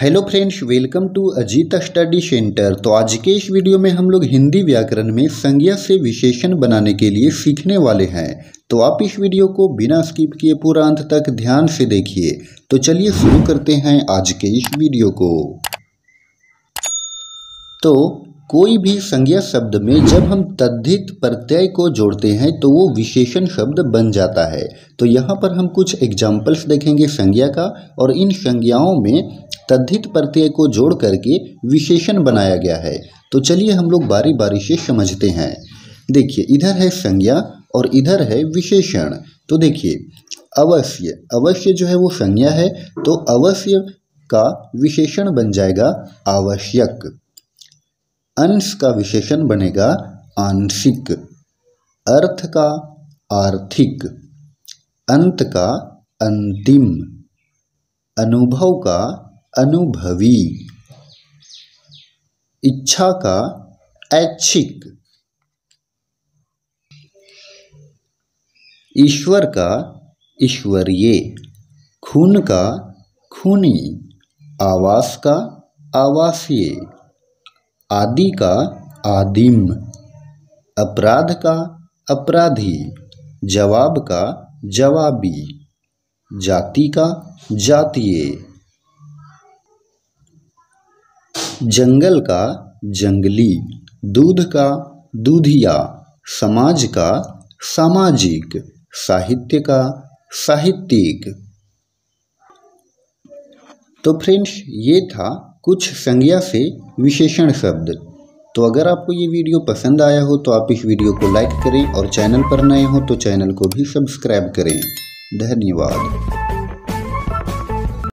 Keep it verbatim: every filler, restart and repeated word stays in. Hello friends, welcome to Ajit study centre. तो आज के इस वीडियो में हम लोग हिंदी व्याकरण में संज्ञा से विशेषण बनाने के लिए सीखने वाले हैं। तो आप इस वीडियो को बिना स्किप किए पूरा अंत तक ध्यान से देखिए। तो चलिए शुरू करते हैं आज के इस वीडियो को। तो कोई भी संज्ञा शब्द में जब हम तद्धित प्रत्यय को जोड़ते हैं तो वो विशेषण शब्द बन जाता है। तो यहाँ पर हम कुछ एग्जाम्पल्स देखेंगे संज्ञा का, और इन संज्ञाओं में तद्धित प्रत्यय को जोड़ करके विशेषण बनाया गया है। तो चलिए हम लोग बारी बारी से समझते हैं। देखिए, इधर है संज्ञा और इधर है विशेषण। तो देखिए, अवश्य, अवश्य जो है वो संज्ञा है, तो अवश्य का विशेषण बन जाएगा आवश्यक। अंश का विशेषण बनेगा आंशिक। अर्थ का आर्थिक। अंत का अंतिम। अनुभव का अनुभवी। इच्छा का ऐच्छिक। ईश्वर का ईश्वरीय। खून का खूनी। आवास का आवासीय। आदि का आदिम। अपराध का अपराधी। जवाब का जवाबी। जाति का जातीय। जंगल का जंगली। दूध का दूधिया। समाज का सामाजिक। साहित्य का साहित्यिक। तो फ्रेंड्स, ये था कुछ संज्ञा से विशेषण शब्द। तो अगर आपको ये वीडियो पसंद आया हो तो आप इस वीडियो को लाइक करें, और चैनल पर नए हो तो चैनल को भी सब्सक्राइब करें। धन्यवाद।